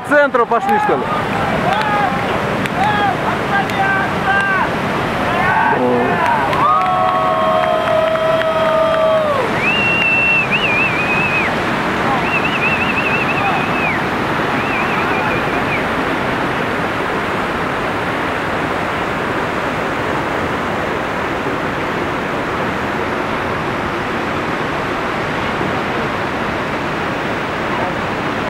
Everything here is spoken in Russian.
По центру пошли, что ли?